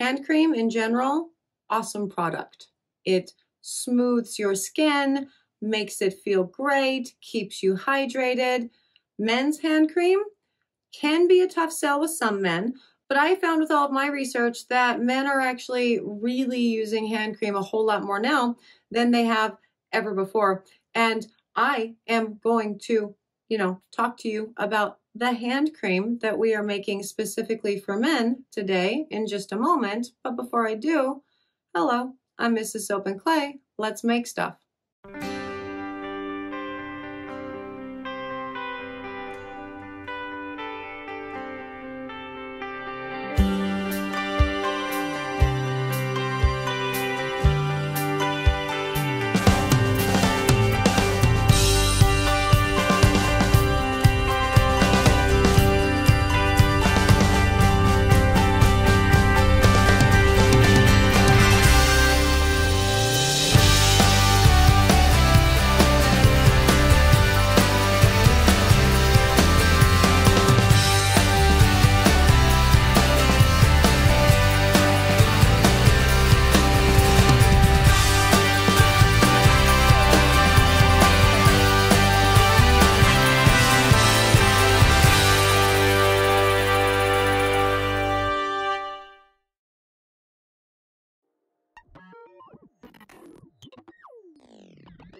Hand cream in general, awesome product. It smooths your skin, makes it feel great, keeps you hydrated. Men's hand cream can be a tough sell with some men, but I found with all of my research that men are actually really using hand cream a whole lot more now than they have ever before. And I am going to, talk to you about the hand cream that we are making specifically for men today in just a moment. But before I do, hello, I'm Mrs. Soap and Clay. Let's make stuff.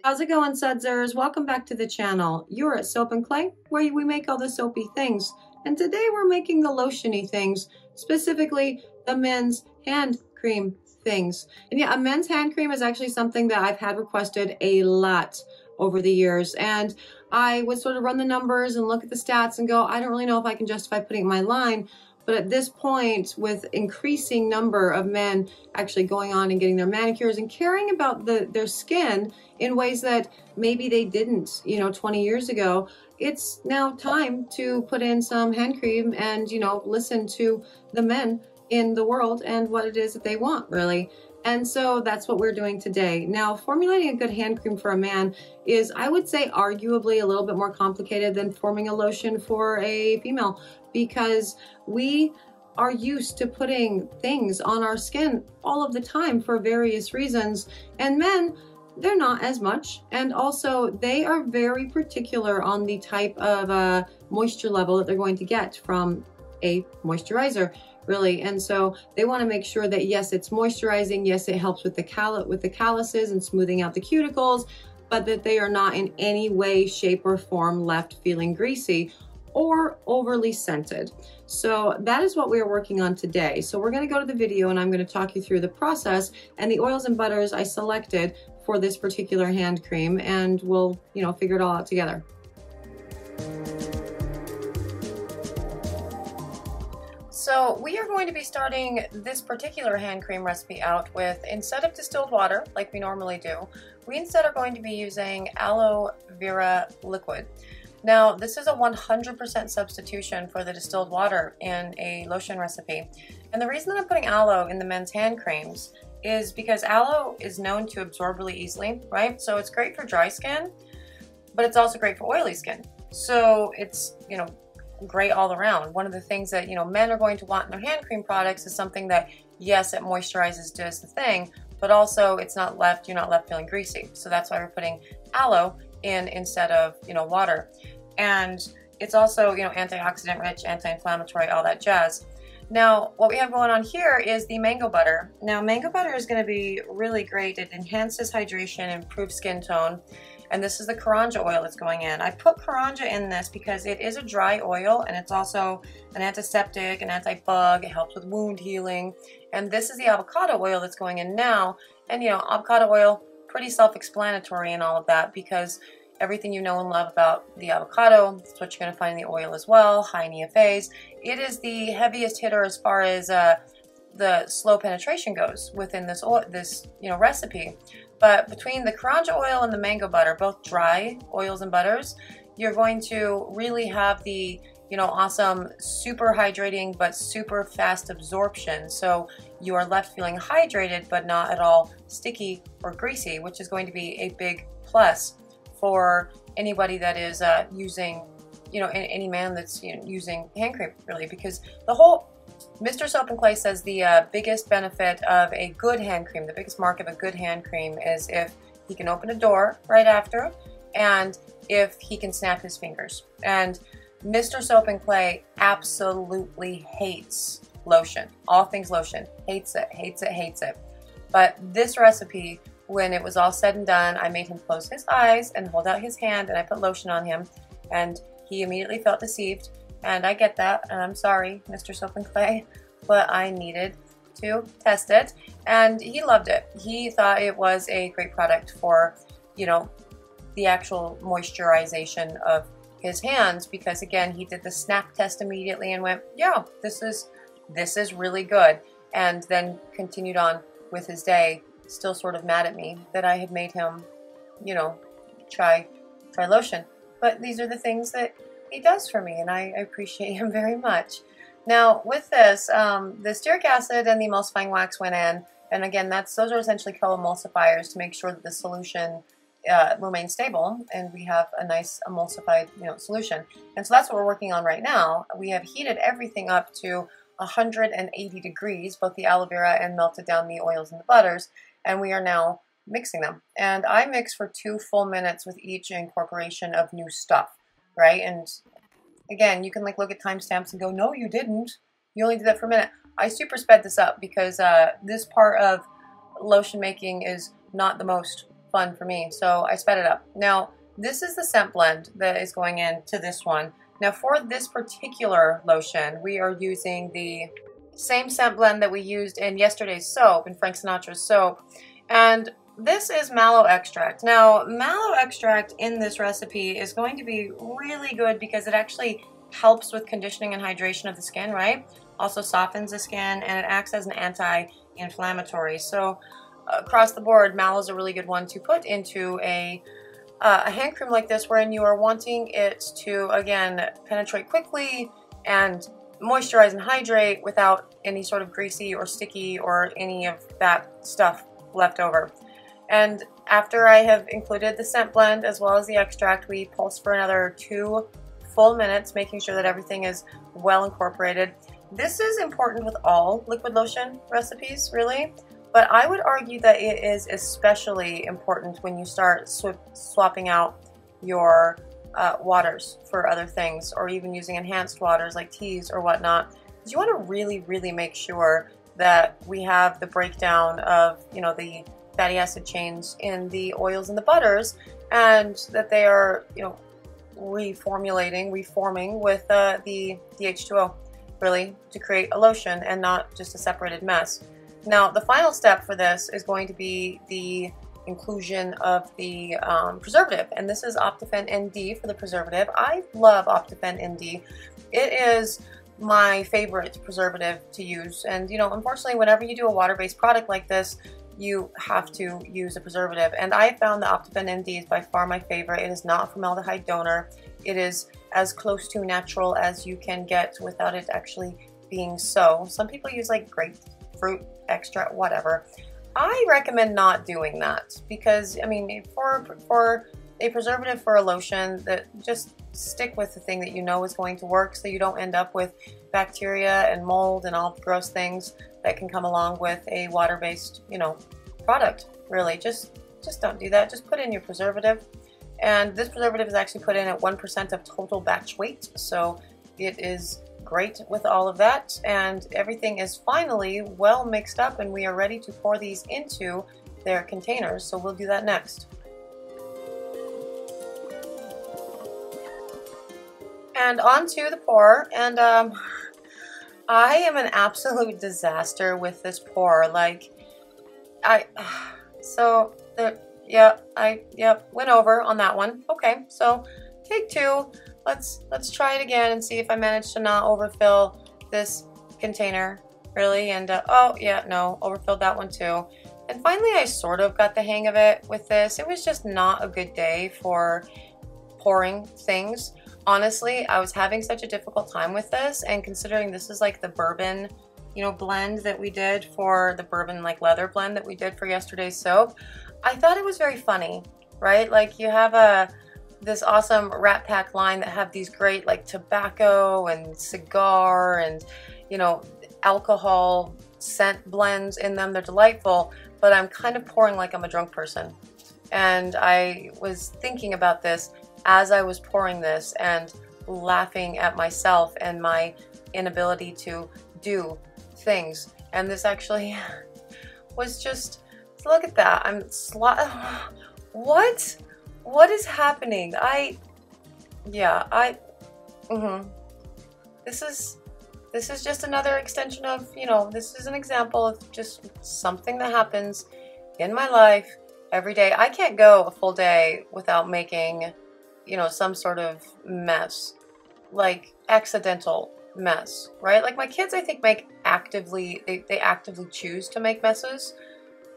How's it going, Sudzers? Welcome back to the channel. You're at Soap and Clay, where we make all the soapy things. And today we're making the lotiony things, specifically the men's hand cream things. And yeah, a men's hand cream is actually something that I've had requested a lot over the years. And I would sort of run the numbers and look at the stats and go, I don't really know if I can justify putting my line. But at this point, with increasing number of men actually going on and getting their manicures and caring about their skin in ways that maybe they didn't, 20 years ago, it's now time to put in some hand cream and, listen to the men in the world and what it is that they want, really. And so that's what we're doing today. Now, formulating a good hand cream for a man is, I would say, arguably a little bit more complicated than forming a lotion for a female, because we are used to putting things on our skin all of the time for various reasons. And men, they're not as much. And also they are very particular on the type of moisture level that they're going to get from a moisturizer, really. And so they want to make sure that, yes, it's moisturizing. Yes, it helps with the calluses and smoothing out the cuticles, but that they are not in any way, shape or form left feeling greasy or overly scented. So that is what we are working on today. So we're going to go to the video and I'm going to talk you through the process and the oils and butters I selected for this particular hand cream, and we'll, figure it all out together. So we are going to be starting this particular hand cream recipe out with, instead of distilled water like we normally do, we instead are going to be using aloe vera liquid. Now, this is a 100% substitution for the distilled water in a lotion recipe. And the reason that I'm putting aloe in the men's hand creams is because aloe is known to absorb really easily, right? So it's great for dry skin, but it's also great for oily skin. So it's, great all around. One of the things that, men are going to want in their hand cream products is something that, yes, it moisturizes, does the thing, but also it's not left, you're not left feeling greasy. So that's why we're putting aloe in instead of, water. And it's also, antioxidant rich, anti-inflammatory, all that jazz. Now, what we have going on here is the mango butter. Now, mango butter is going to be really great. It enhances hydration, improves skin tone. And this is the Karanja oil that's going in. I put Karanja in this because it is a dry oil and it's also an antiseptic, an anti-bug. It helps with wound healing. And this is the avocado oil that's going in now. And avocado oil, pretty self-explanatory in all of that, because everything you know and love about the avocado, that's what you're going to find in the oil as well, high in EFAs. It is the heaviest hitter as far as the slow penetration goes within this oil, recipe. But between the Karanja oil and the mango butter, both dry oils and butters, you're going to really have the awesome, super hydrating, but super fast absorption. So you are left feeling hydrated, but not at all sticky or greasy, which is going to be a big plus for anybody that is using, any man that's using hand cream, really, because the whole Mr. Soap and Clay says the biggest benefit of a good hand cream, the biggest mark of a good hand cream, is if he can open a door right after and if he can snap his fingers. And Mr. Soap and Clay absolutely hates lotion, all things lotion, hates it, hates it, hates it. But this recipe, when it was all said and done, I made him close his eyes and hold out his hand and I put lotion on him and he immediately felt deceived. And I get that, and I'm sorry, Mr. Soap and Clay, but I needed to test it, and he loved it. He thought it was a great product for, you know, the actual moisturization of his hands, because again, he did the snap test immediately and went, yeah, this is really good, and then continued on with his day, still sort of mad at me that I had made him, you know, try lotion. But these are the things that he does for me, and I appreciate him very much. Now with this, the stearic acid and the emulsifying wax went in, and again, those are essentially co-emulsifiers to make sure that the solution remains stable, and we have a nice emulsified, you know, solution. And so that's what we're working on right now. We have heated everything up to 180 degrees, both the aloe vera and melted down the oils and the butters, and we are now mixing them. And I mix for 2 full minutes with each incorporation of new stuff. Right? And again, you can like look at timestamps and go, no, you didn't. You only did that for a minute. I super sped this up because this part of lotion making is not the most fun for me. So I sped it up. Now, this is the scent blend that is going into this one. Now for this particular lotion, we are using the same scent blend that we used in yesterday's soap, in Frank Sinatra's soap. And this is mallow extract. Now, mallow extract in this recipe is going to be really good because it actually helps with conditioning and hydration of the skin, right? Also softens the skin, and it acts as an anti-inflammatory. So across the board, mallow is a really good one to put into a hand cream like this, wherein you are wanting it to, again, penetrate quickly and moisturize and hydrate without any sort of greasy or sticky or any of that stuff left over. And after I have included the scent blend as well as the extract, we pulse for another 2 full minutes, making sure that everything is well incorporated. This is important with all liquid lotion recipes, really, but I would argue that it is especially important when you start swapping out your waters for other things, or even using enhanced waters like teas or whatnot, because you want to really, really make sure that we have the breakdown of, you know, the fatty acid chains in the oils and the butters, and that they are, you know, reforming with the H2O, really, to create a lotion and not just a separated mess. Now, the final step for this is going to be the inclusion of the preservative, and this is Optiphen ND for the preservative. I love Optiphen ND. It is my favorite preservative to use, and, you know, unfortunately, whenever you do a water-based product like this, you have to use a preservative. And I found the Optiphen ND is by far my favorite. It is not a formaldehyde donor. It is as close to natural as you can get without it actually being so. Some people use like grapefruit extract, whatever. I recommend not doing that because, I mean, for a preservative for a lotion, that just stick with the thing that you know is going to work so you don't end up with bacteria and mold and all the gross things that can come along with a water-based, you know, product, really. Just don't do that. Just put in your preservative. And this preservative is actually put in at 1% of total batch weight, so it is great with all of that. And everything is finally well mixed up, and we are ready to pour these into their containers, so we'll do that next. And on to the pour, and I am an absolute disaster with this pour. Like, I went over on that one. Okay, so take two. Let's try it again and see if I manage to not overfill this container, really. And oh yeah, no, overfilled that one too. And finally, I sort of got the hang of it with this. It was just not a good day for pouring things. Honestly, I was having such a difficult time with this, and considering this is like the bourbon, you know, blend that we did for the bourbon, like leather blend that we did for yesterday's soap, I thought it was very funny, right? Like you have a this awesome Rat Pack line that have these great like tobacco and cigar and, you know, alcohol scent blends in them. They're delightful, but I'm kind of pouring like I'm a drunk person. And I was thinking about this as I was pouring this and laughing at myself and my inability to do things. And this actually was just, look at that. I'm what is happening? This is just another extension of, you know, this is an example of just something that happens in my life every day. I can't go a full day without making, you know, some sort of mess, like accidental mess, right? Like my kids, I think, make actively, they actively choose to make messes.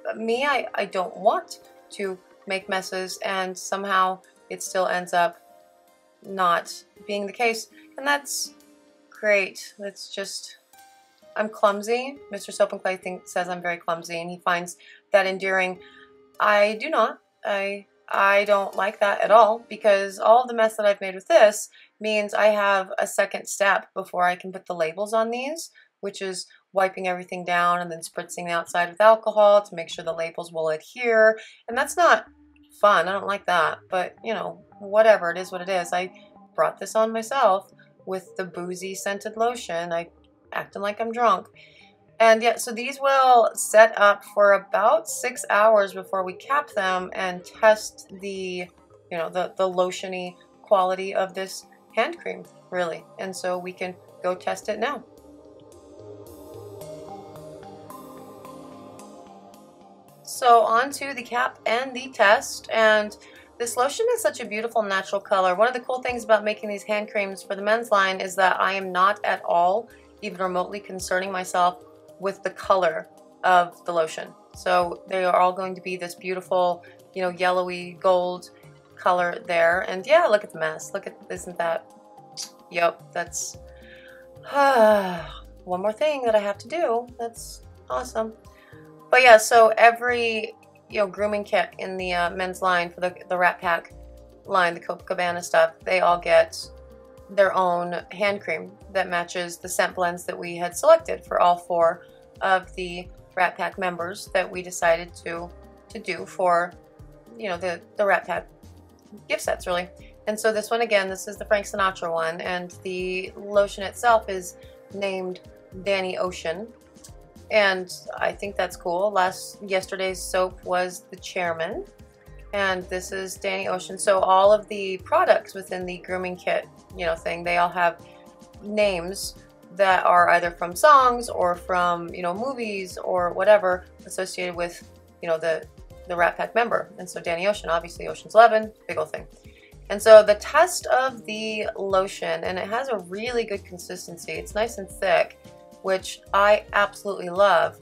But me, I don't want to make messes, and somehow it still ends up not being the case. And that's great. That's just, I'm clumsy. Mr. Soap and Clay says I'm very clumsy, and he finds that endearing. I do not. I don't like that at all, because all the mess that I've made with this means I have a second step before I can put the labels on these, which is wiping everything down and then spritzing the outside with alcohol to make sure the labels will adhere. And that's not fun. I don't like that, but you know, whatever, it is what it is. I brought this on myself with the boozy scented lotion. I acting like I'm drunk. And yeah, so these will set up for about 6 hours before we cap them and test the, you know, the lotiony quality of this hand cream, really. And so we can go test it now. So on to the cap and the test. And this lotion is such a beautiful natural color. One of the cool things about making these hand creams for the men's line is that I am not at all even remotely concerning myself with the color of the lotion. So they are all going to be this beautiful, you know, yellowy gold color there. And yeah, look at the mess. Look at, isn't that, yep, that's one more thing that I have to do. That's awesome. But yeah, so every, you know, grooming kit in the men's line for the Rat Pack line, the Copacabana stuff, they all get their own hand cream that matches the scent blends that we had selected for all four of the Rat Pack members that we decided to do for, you know, the Rat Pack gift sets, really. And so this one, again, this is the Frank Sinatra one, and the lotion itself is named Danny Ocean, and I think that's cool. Yesterday's soap was the Chairman, and this is Danny Ocean. So all of the products within the grooming kit, you know, thing, they all have names that are either from songs or from, you know, movies or whatever associated with, you know, the Rat Pack member. And so Danny Ocean, obviously Ocean's 11, big old thing. And so the test of the lotion, and it has a really good consistency. It's nice and thick, which I absolutely love.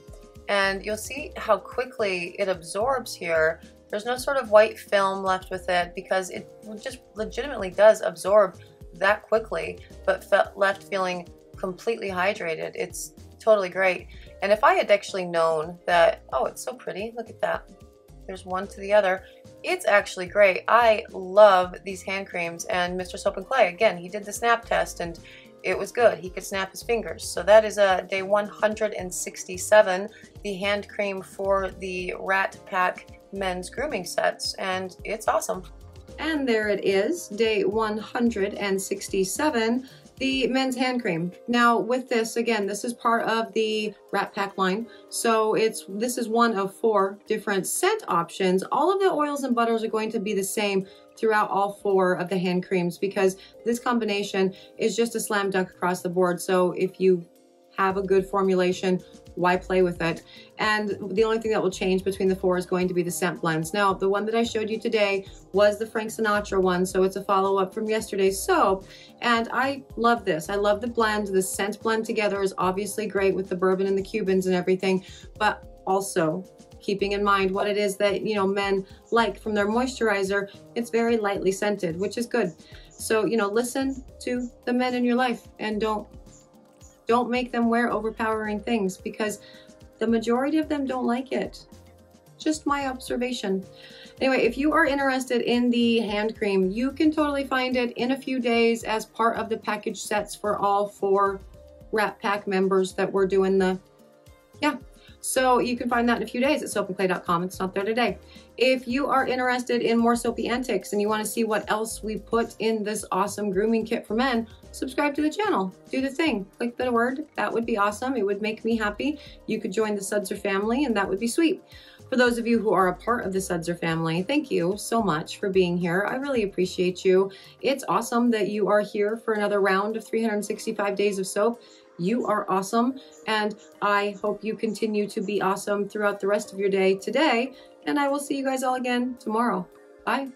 And you'll see how quickly it absorbs here. There's no sort of white film left with it because it just legitimately does absorb that quickly, but left feeling completely hydrated. It's totally great. And if I had actually known that, oh, it's so pretty. Look at that. There's one to the other. It's actually great. I love these hand creams. And Mr. Soap and Clay, again, he did the snap test and it was good. He could snap his fingers. So that is day 167, the hand cream for the Rat Pack men's grooming sets, and it's awesome. And there it is, day 167, the men's hand cream. Now with this, again, this is part of the Rat Pack line, so this is one of four different scent options. All of the oils and butters are going to be the same throughout all four of the hand creams because this combination is just a slam dunk across the board. So if you have a good formulation, why play with it? And the only thing that will change between the four is going to be the scent blends. Now, the one that I showed you today was the Frank Sinatra one, so it's a follow-up from yesterday's soap, and I love this. I love the blend. The scent blend together is obviously great with the bourbon and the Cubans and everything, but also keeping in mind what it is that, you know, men like from their moisturizer. It's very lightly scented, which is good. So, you know, listen to the men in your life and don't make them wear overpowering things because the majority of them don't like it. Just my observation. Anyway, if you are interested in the hand cream, you can totally find it in a few days as part of the package sets for all 4 Rat Pack members that we're doing the, yeah. So you can find that in a few days at soapandclay.com. It's not there today. If you are interested in more soapy antics and you want to see what else we put in this awesome grooming kit for men, subscribe to the channel, do the thing, click the word. That would be awesome. It would make me happy. You could join the Sudzer family and that would be sweet. For those of you who are a part of the Sudzer family, thank you so much for being here. I really appreciate you. It's awesome that you are here for another round of 365 days of soap. You are awesome, and I hope you continue to be awesome throughout the rest of your day today, and I will see you guys all again tomorrow. Bye.